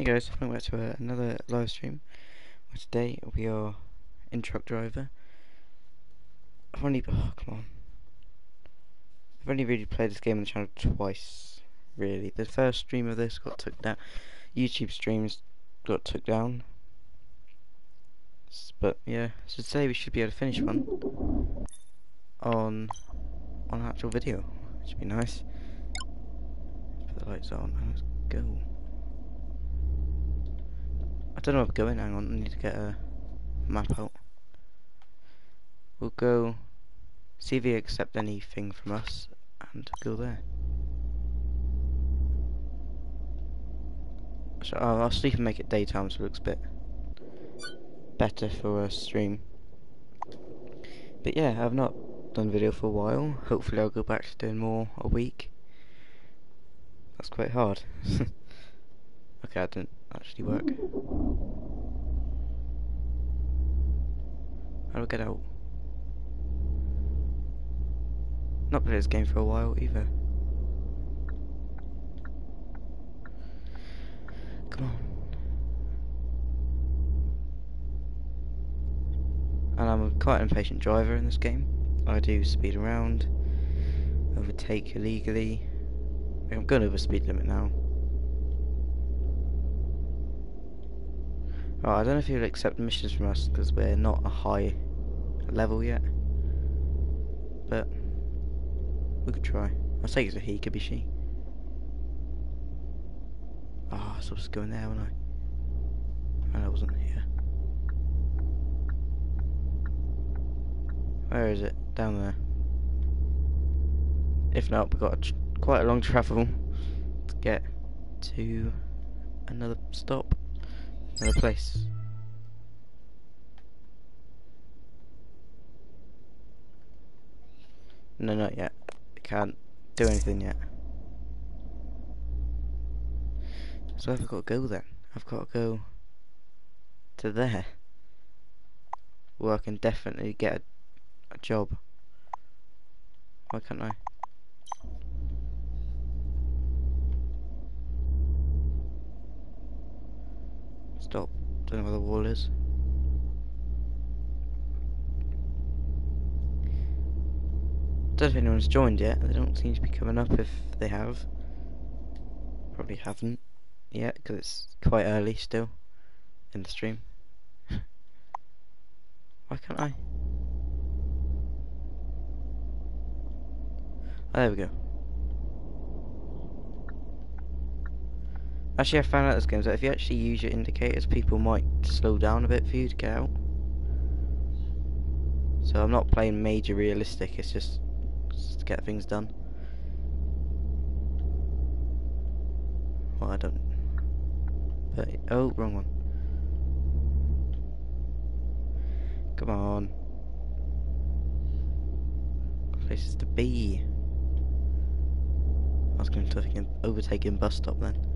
Hey guys, welcome back to another live stream. Where today we are in Truck Driver. I've only really played this game on the channel twice, really. The first stream of this got took down. YouTube streams got took down. But yeah, so today we should be able to finish one on an actual video, which would be nice. Put the lights on. Let's go. I don't know where I'm going, hang on, I need to get a map out. We'll go see if they accept anything from us and go there. So I'll sleep and make it daytime, so it looks a bit better for a stream. But yeah, I've not done video for a while. Hopefully I'll go back to doing more a week. That's quite hard. Okay, I didn't actually work. How do I get out? Not played this game for a while either. Come on. And I'm quite an impatient driver in this game. I do speed around, overtake illegally. I'm going over speed limit now. Oh, I don't know if you'll accept missions from us because we're not a high level yet, but we could try. I'll say it's a he, could be she. Ah, oh, so I was going there, wasn't I? And I wasn't here. Where is it? Down there. If not, we've got quite a long travel to get to another stop. Another place. No, not yet. Can't do anything yet. So I've got to go then. I've got to go to there, where I can definitely get a job. Why can't I? Stop. Don't know where the wall is. Don't know if anyone's joined yet. They don't seem to be coming up if they have. Probably haven't yet because it's quite early still in the stream. Why can't I? Oh, there we go. Actually, I found out this game that if you actually use your indicators, people might slow down a bit for you to get out. So I'm not playing major realistic, it's just to get things done. Well, I don't. But, oh, wrong one. Come on. Places to be. I was going to overtake in bus stop then.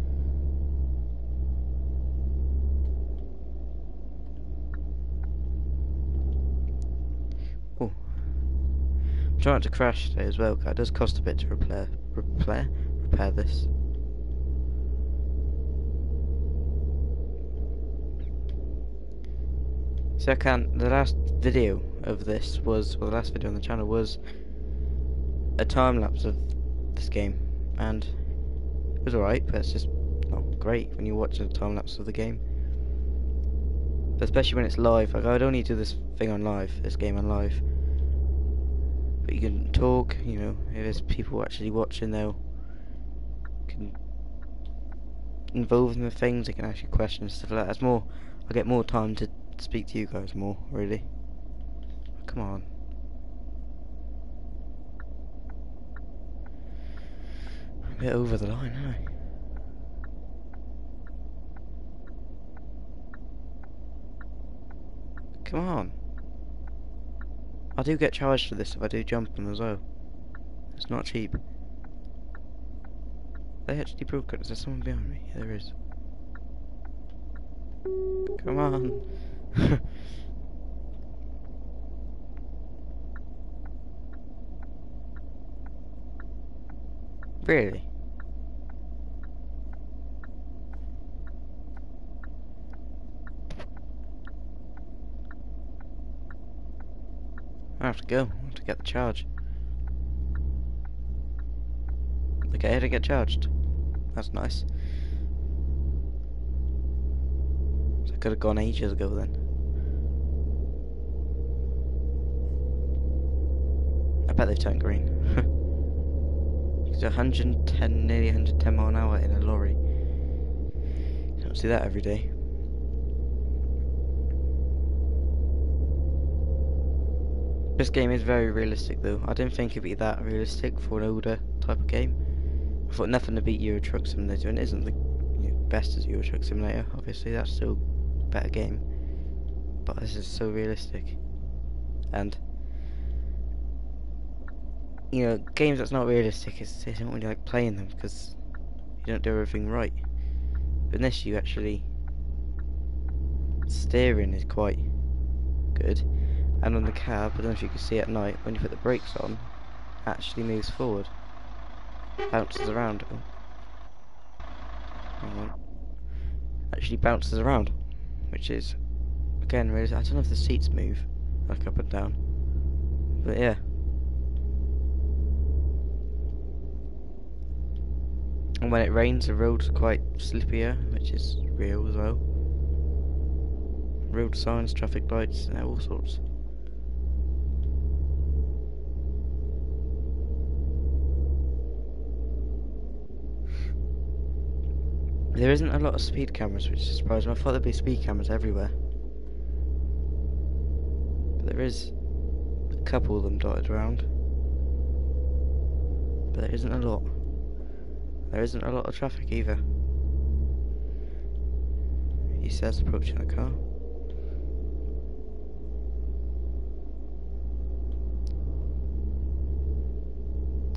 I'm trying not to crash today as well, because it does cost a bit to repair this. So I can't. The last video of this was, well, the last video on the channel was a time lapse of this game, and it was alright, but it's just not great when you watch a time lapse of the game, but especially when it's live. Like, I'd only do this thing on live, this game on live. But you can talk, you know, if there's people actually watching, they'll can involve them in things, they can actually question stuff like that. That's more, I get more time to speak to you guys more, really. Come on. I'm a bit over the line, aren't I? Come on. I do get charged for this if I do jump them as well. It's not cheap. They actually broke it. Is there someone behind me? Yeah, there is. Come on. Really? I have to go. I have to get the charge. Look at here to get charged. That's nice. So I could have gone ages ago then. I bet they've turned green. It's 110, nearly 110 mile an hour in a lorry. You don't see that every day. This game is very realistic though. I didn't think it'd be that realistic for an older type of game. I thought nothing to beat Euro Truck Simulator, and it isn't the best as Euro Truck Simulator, obviously that's still a better game. But this is so realistic. And you know, games that's not realistic is they don't really like playing them because you don't do everything right. But unless you actually steering is quite good. And on the cab, I don't know if you can see at night, when you put the brakes on, it actually moves forward. Bounces around. Oh. Hang on. Actually bounces around. Which is, again, really, I don't know if the seats move, like up and down. But yeah. And when it rains, the road's quite slippier, which is real as well. Road signs, traffic lights, and all sorts. There isn't a lot of speed cameras, which is surprising. I thought there'd be speed cameras everywhere. But there is a couple of them dotted around. But there isn't a lot. There isn't a lot of traffic either. He says approaching the car.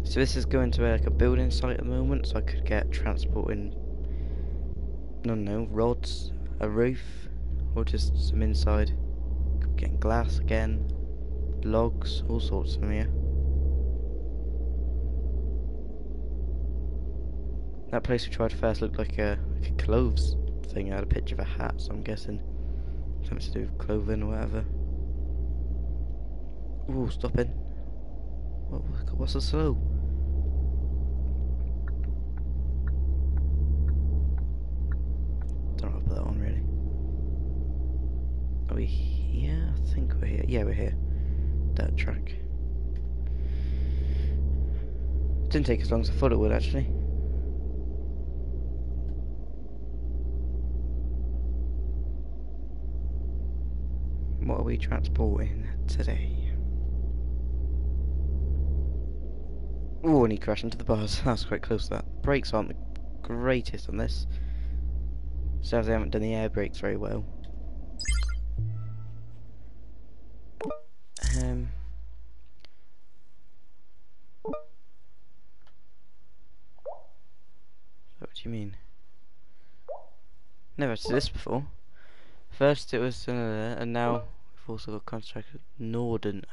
So this is going to be like a building site at the moment, so I could get transporting, I don't know, rods, a roof, or just some inside. Getting glass again, logs, all sorts from here. That place we tried first looked like a clothes thing. I had a picture of a hat, so I'm guessing something to do with clothing or whatever. Ooh, stopping. What's so slow? Are we here? I think we're here. Yeah, we're here. Dirt track. It didn't take as long as I thought it would, actually. What are we transporting today? Oh, and he crashed into the bars. That's quite close to that. Brakes aren't the greatest on this. Sadly, I haven't done the air brakes very well. What do you mean? Never had this before. First it was and now we've also got contract with Norden.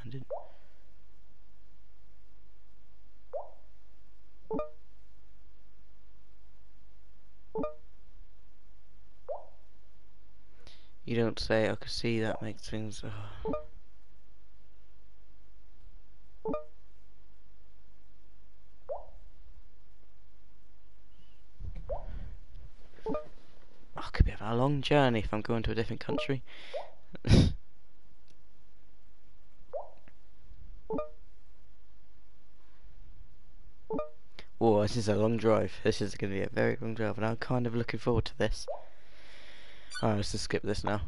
You don't say. I could see that makes things. Oh. Could be a long journey if I'm going to a different country. Oh, this is a long drive. This is going to be a very long drive, and I'm kind of looking forward to this. Oh, let's just skip this now.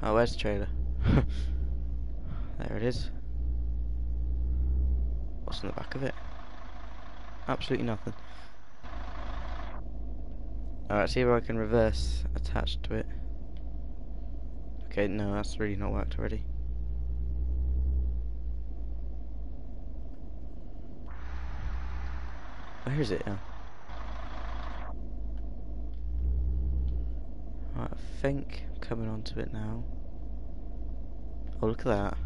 Oh, where's the trailer? There it is. What's in the back of it? Absolutely nothing. Alright, see if I can reverse attached to it. Okay, no, that's really not worked already. Where is it now? Right, I think I'm coming onto it now. Oh, look at that.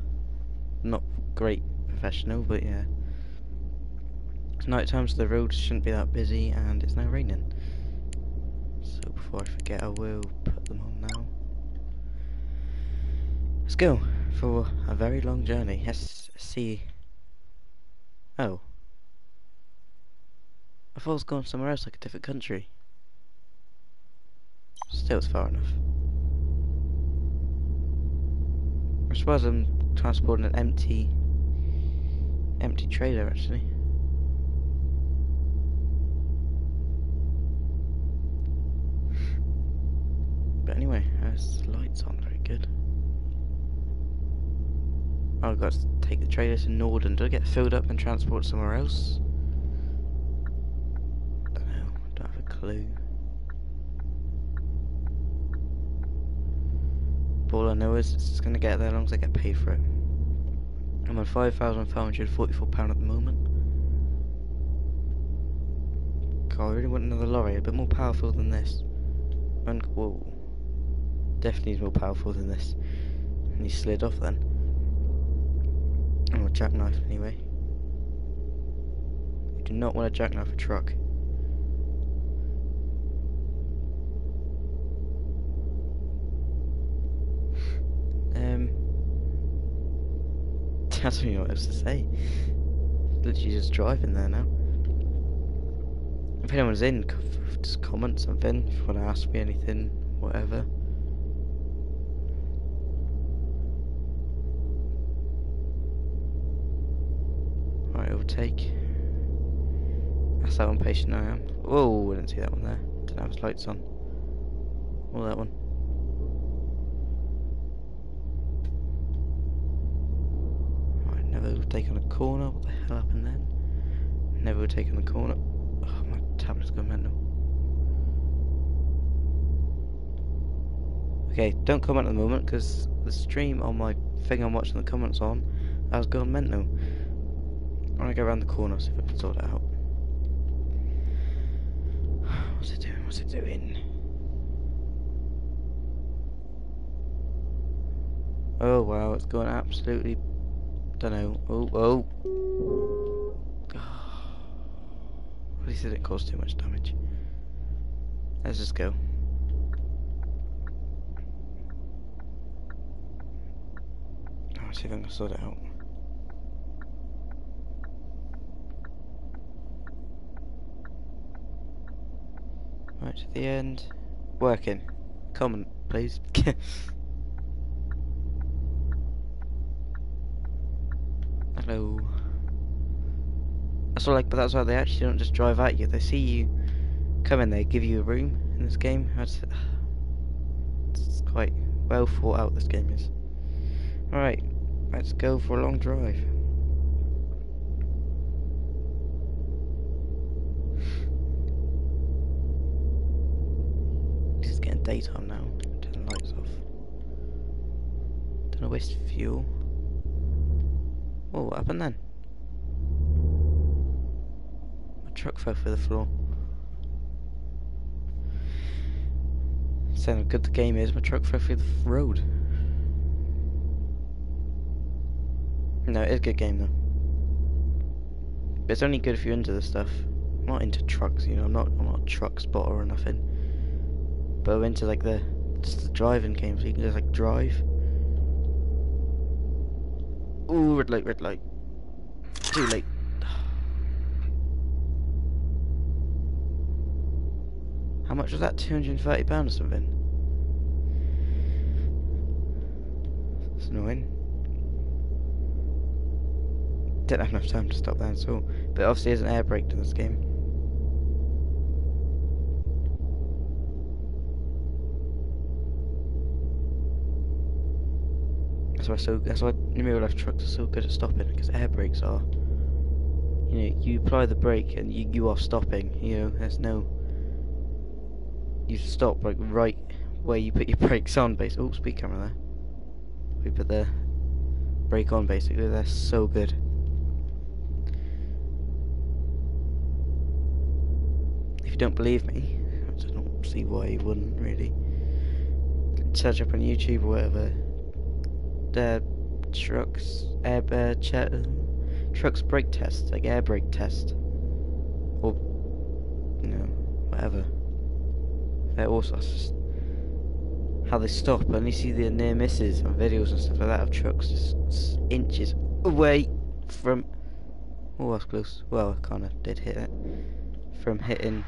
Not great professional, but yeah. It's night time, so the road shouldn't be that busy, and it's now raining. So before I forget, I will put them on now. Let's go. for a very long journey. Let's see. Oh. I thought I was going somewhere else, like a different country. Still, it's far enough. I suppose I'm transporting an empty trailer, actually. But anyway, there's lights on, very good. Oh, I've got to take the trailer to Norden. Do I get filled up and transported somewhere else? I don't know, I don't have a clue. But all I know is it's going to get there as long as I get paid for it. I'm on £5,544 at the moment. God, I really want another lorry, a bit more powerful than this. And, whoa. Definitely is more powerful than this. And he slid off then. Oh, a jackknife anyway. You do not want to jackknife a truck. I don't know what else to say. Literally just driving there now. If anyone's in, just comment something. If you want to ask me anything, whatever. Right, overtake. That's how impatient I am. Whoa, I didn't see that one there. Didn't have his lights on. Or that one. Never take on a corner. What the hell happened then? Never would take on a corner. Oh, my tablet's gone mental. Okay, don't comment at the moment because the stream on my thing I'm watching the comments on has gone mental. I'm gonna go around the corner, see if I can sort it out. What's it doing? What's it doing? Oh wow, it's gone absolutely. Don't know. Oh, oh. At least it didn't cause too much damage. Let's just go. I'll see if I can sort it out. Right to the end. Working. Comment, please. Hello. That's all like, but that's why they actually don't just drive at you. They see you come in, they give you a room in this game. It's quite well thought out, this game is. Alright, let's go for a long drive. It's getting daytime now. Turn the lights off. Don't waste fuel. Oh, what happened then? My truck fell through the floor. Saying how good the game is, my truck fell through the road. No, it is a good game though. But it's only good if you're into this stuff. I'm not into trucks, you know. I'm not a truck spotter or nothing. But I'm into like just the driving games. So you can just like drive. Ooh, red light, red light. Too late. How much was that? £230 or something? That's annoying. Didn't have enough time to stop that at all. But obviously there's an air brake to this game. That's why in real life trucks are so good at stopping, because air brakes are. You know, you apply the brake and you are stopping. You know, there's no. You stop like right where you put your brakes on, basically. Oh, speed camera there. We put the brake on, basically. They're so good. If you don't believe me, I don't see why you wouldn't really. Search up on YouTube or whatever. Trucks brake test, like air brake test, or you know, whatever. They're all sorts. how they stop. I only see the near misses on videos and stuff like that of trucks just inches away from... oh, that's close. Well, I kind of did hit it. From hitting...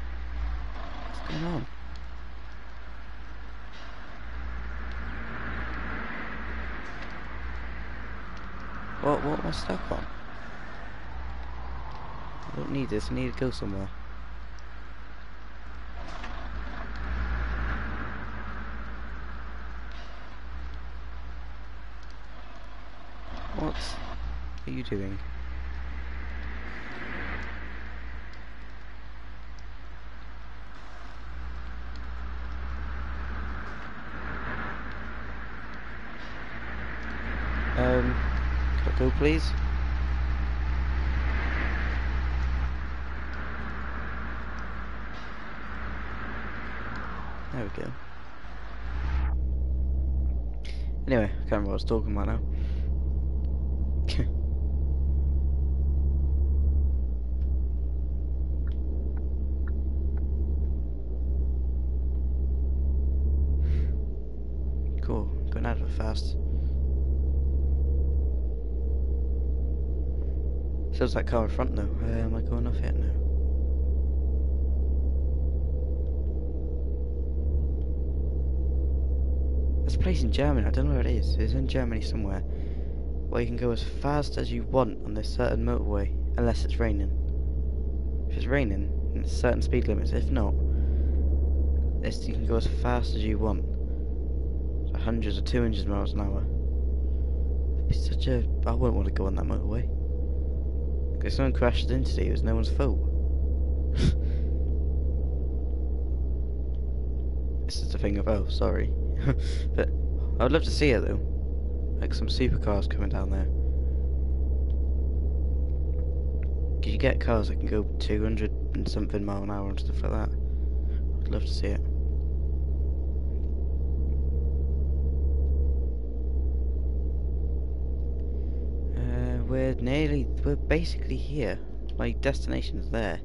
what's going on? What am I stuck on? I don't need this. I need to go somewhere. What are you doing? Can I go, please? There we go. Anyway, I can't remember what I was talking about now. Cool, going out of it fast. Sounds like car in front though. Am I going off it now? There's a place in Germany, I don't know where it is. It's in Germany somewhere, where you can go as fast as you want on this certain motorway, unless it's raining. If it's raining, then it's certain speed limits. If not, you can go as fast as you want. So hundreds or 200 miles an hour. It'd be such a... I wouldn't want to go on that motorway. Because someone crashed into you, it was no one's fault. This is the thing of, oh, sorry. But I'd love to see it though. Like some supercars coming down there. Because you get cars that can go 200 and something mile an hour and stuff like that. I'd love to see it. We're basically here. My destination's there.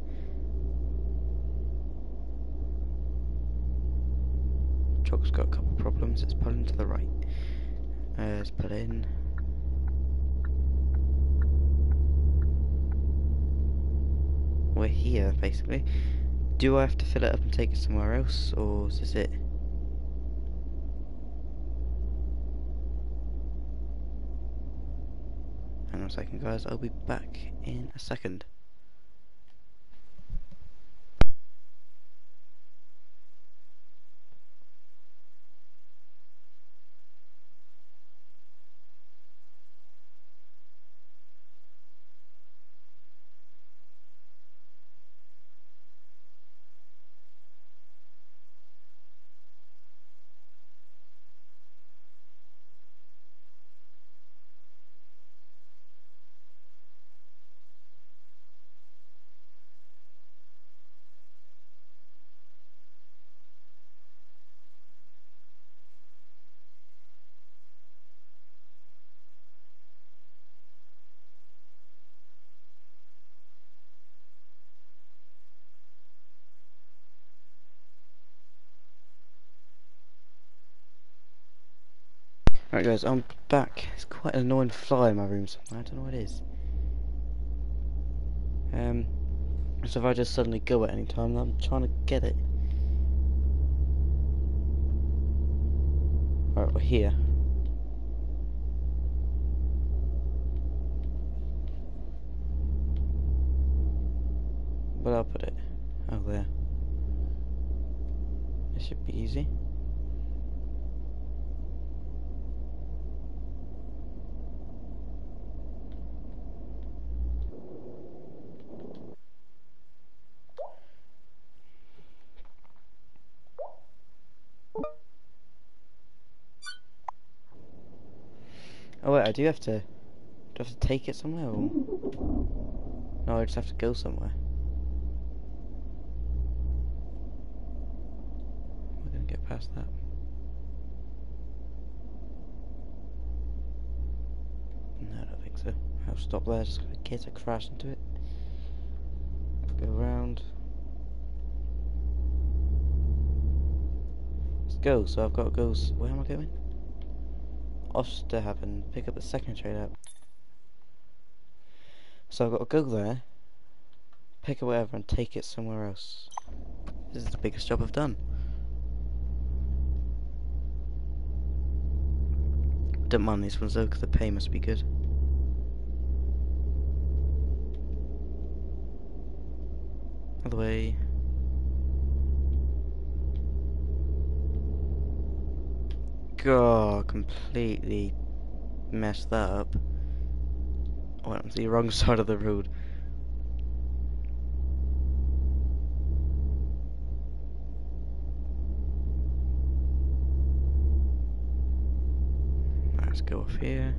Truck's got a couple problems. It's pulling to the right. Let's pull in. We're here, basically. Do I have to fill it up and take it somewhere else, or is this it? Hang on a second, guys, I'll be back in a second. Right guys, I'm back. It's quite an annoying fly in my room somewhere, I don't know what it is. So if I just suddenly go at any time, I'm trying to get it. Alright, we're here. Where I'll put it? Oh, there. This should be easy. Oh wait, I do I have to take it somewhere, or no, I just have to go somewhere. We're gonna get past that. No, I don't think so. I'll stop there just in case I crash into it. Go around. go, so I've got to go. Where am I going? Osterhab and pick up the second trade up. So I've got to go there, pick up whatever, and take it somewhere else. This is the biggest job I've done. Don't mind these ones though, because the pay must be good. Other way. God, completely messed that up. I went to the wrong side of the road. Let's go off here.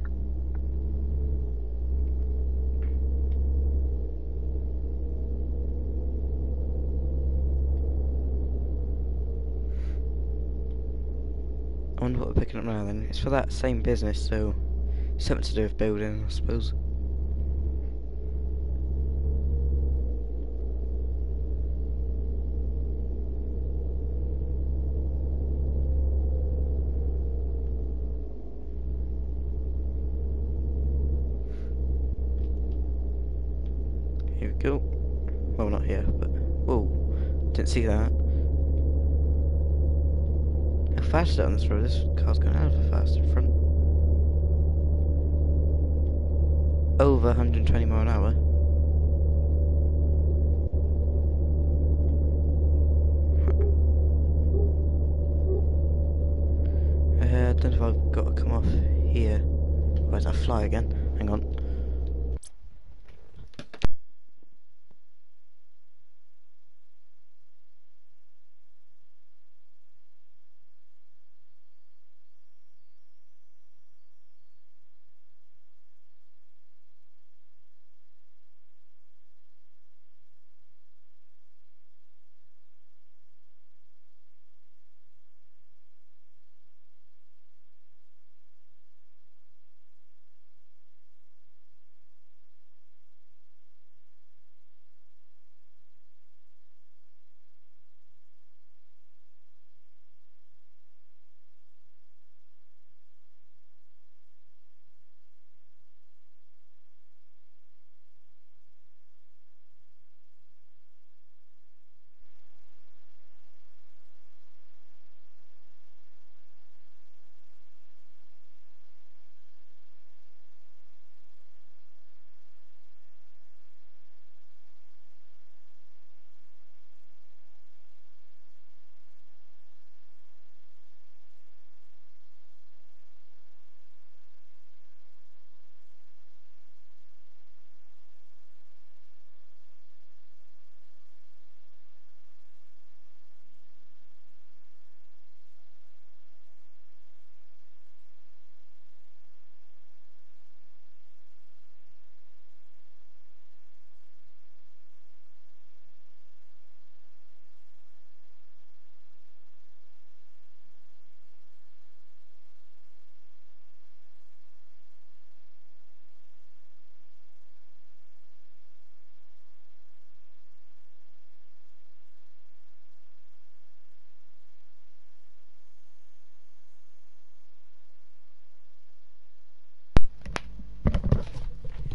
I wonder what we're picking up now then. It's for that same business, so something to do with building, I suppose. Here we go. Well, not here, but... Whoa, didn't see that. Fast is it on this road? This car's going out of fast in front. Over 120 mile an hour. I don't know if I've got to come off here. Why does that fly again? Hang on.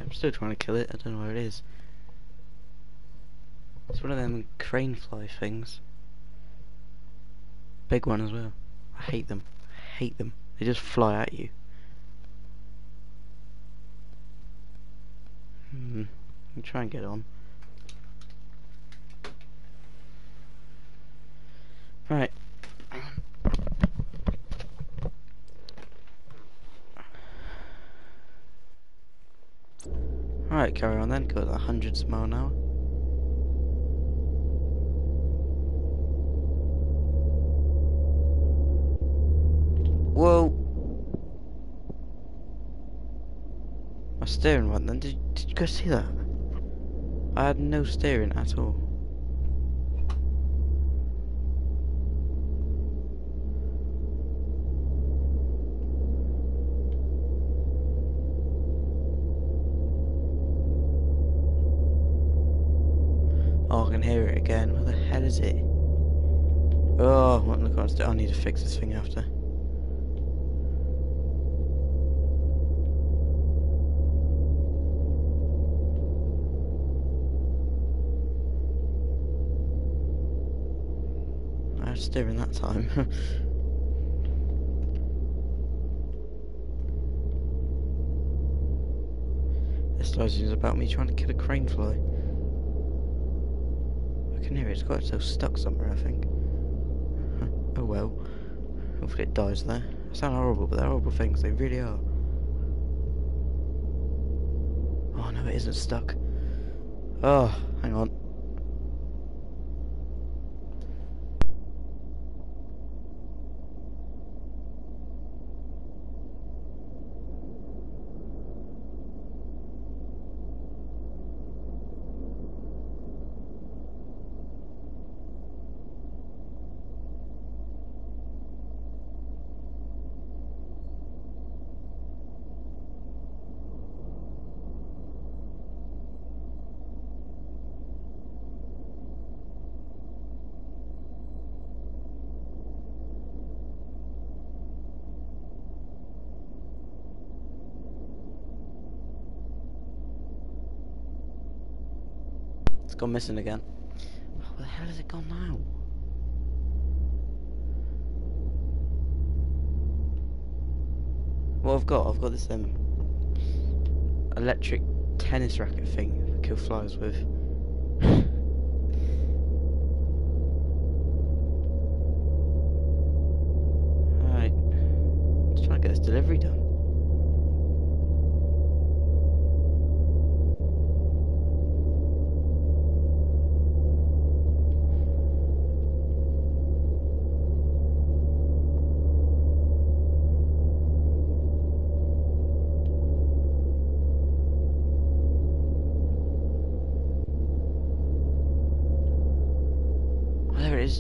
I'm still trying to kill it, I don't know where it is. It's one of them crane fly things. Big one as well. I hate them. I hate them. They just fly at you. Let me try and get on. Right. Alright, carry on then, go at 100 mile an hour. Whoa! My steering went then, did you guys see that? I had no steering at all. Oh, I can hear it again. Where the hell is it? Oh, what in the car's I need to fix this thing after. I was steering that time. This noise is about me trying to kill a crane fly. I can hear it, it's got itself stuck somewhere, I think. Oh well. Hopefully it dies there. It sounds horrible, but they're horrible things, they really are. Oh no, it isn't stuck. Oh, hang on. It's gone missing again. Oh, where the hell has it gone now? What I've got this electric tennis racket thing I kill flies with. Alright. Let's try and get this delivery done.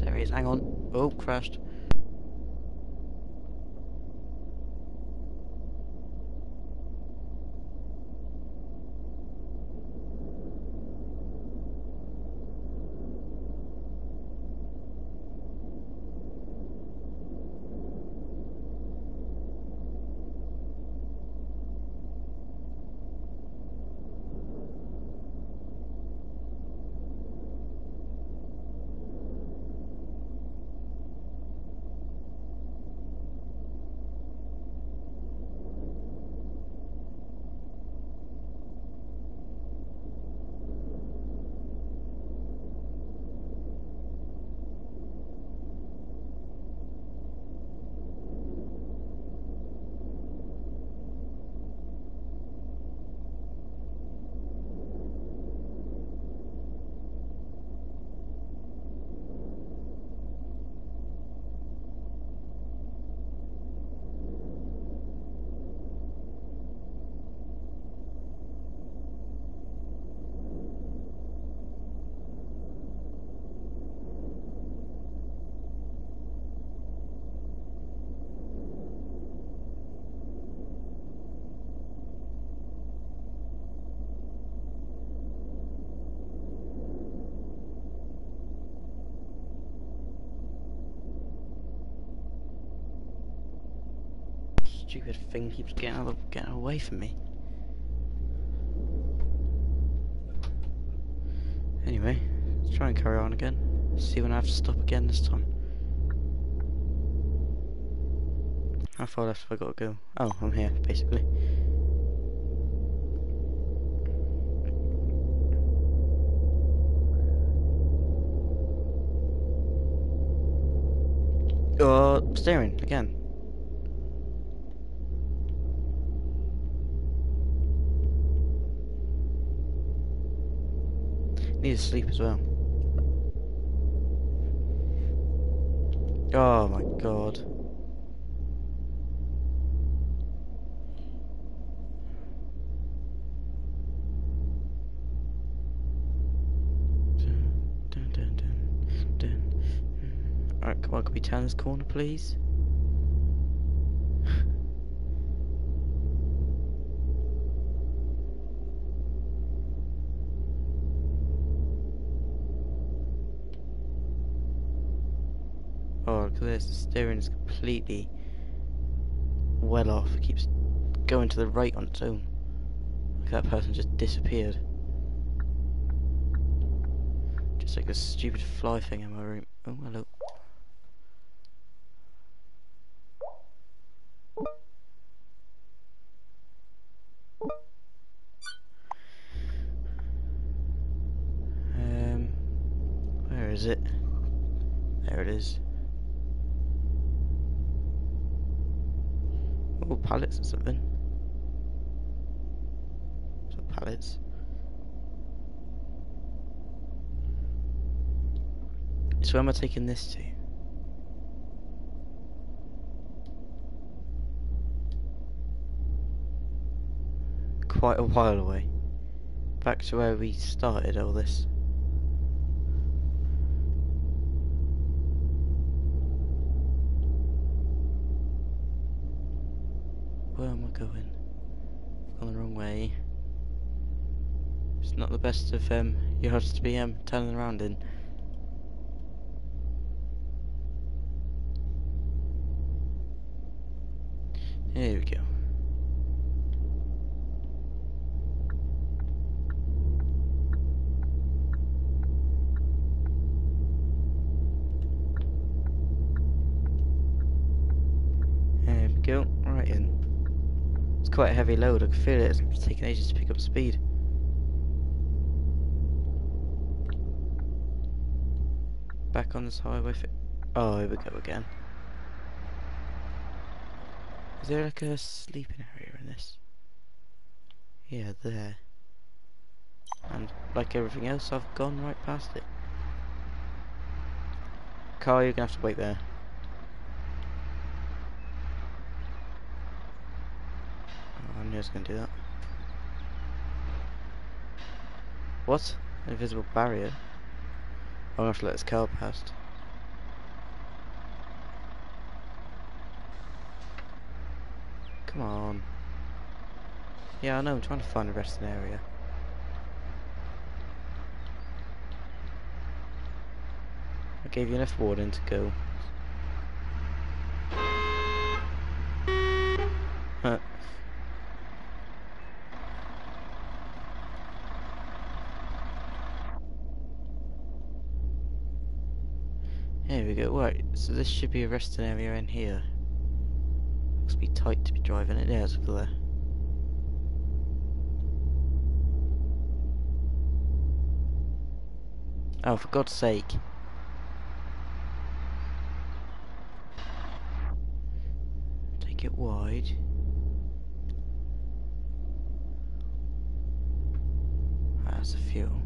There he is, hang on. Oh, crashed. Stupid thing keeps getting away from me. Anyway, let's try and carry on again. See when I have to stop again this time. How far left have I got to go? Oh, I'm here, basically. Oh, steering again. Need to sleep as well. Oh my god. Alright, come on, can we turn this corner please? on, because the steering is completely well off. It keeps going to the right on its own. Like that person just disappeared. Just like a stupid fly thing in my room. Oh, hello. Where is it? There it is. Oh, pallets or something. Some pallets. So where am I taking this to? Quite a while away. Back to where we started all this. Where am I going? I've gone the wrong way. It's not the best of yards to be turning around in. Here we go. There we go, right in. It's quite a heavy load, I can feel it, it's taking ages to pick up speed. Back on this highway. Oh, here we go again. Is there like a sleeping area in this? Yeah, there. And like everything else, I've gone right past it. Car, you're gonna have to wait there. Oh, I knew I was gonna do that. What? An invisible barrier? I'm gonna have to let this car past. Come on. Yeah, I know, I'm trying to find a resting area. I gave you enough warning to go. Huh. Here we go, right, so this should be a resting area in here. Be tight to be driving it. Yeah, it's over there. Oh, for God's sake. Take it wide. Ah, that's the fuel.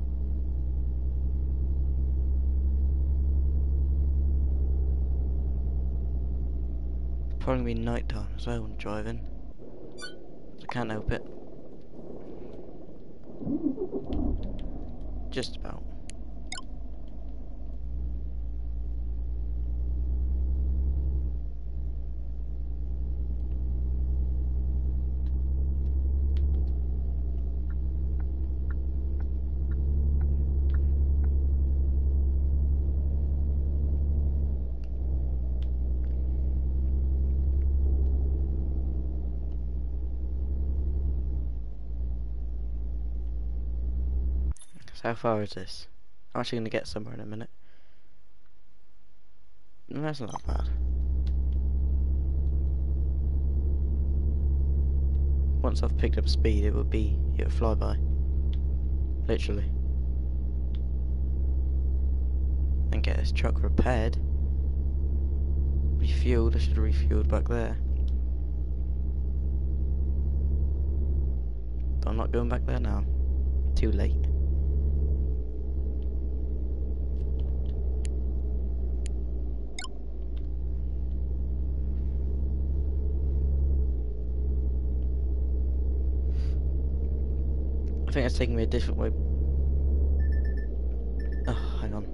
Probably gonna be night time as well when I'm driving. I can't help it. Just about. How far is this? I'm actually going to get somewhere in a minute. No, that's not bad. Once I've picked up speed, it would fly by. Literally. And get this truck repaired. Refueled, I should have refueled back there. But I'm not going back there now. Too late. I think that's taking me a different way. Oh, hang on.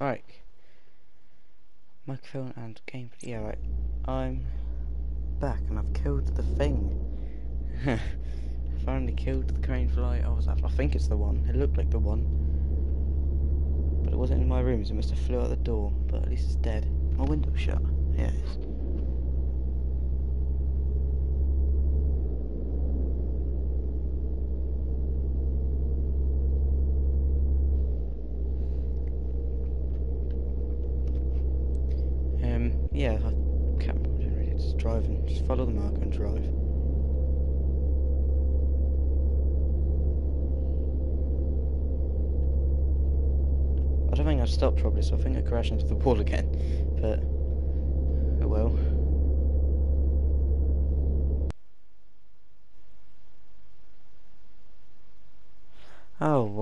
Right. Microphone and gameplay. Yeah, right. I'm back and I've killed the thing. Finally killed the crane fly I was after. I think it's the one. It looked like the one. But it wasn't in my room, so it must have flew out the door. But at least it's dead. My window's shut. Yeah, it is. Yeah, I can't remember really, just driving, just follow the marker and drive. I don't think I've stopped properly, so I think I crashed into the wall again, but oh well. Oh well.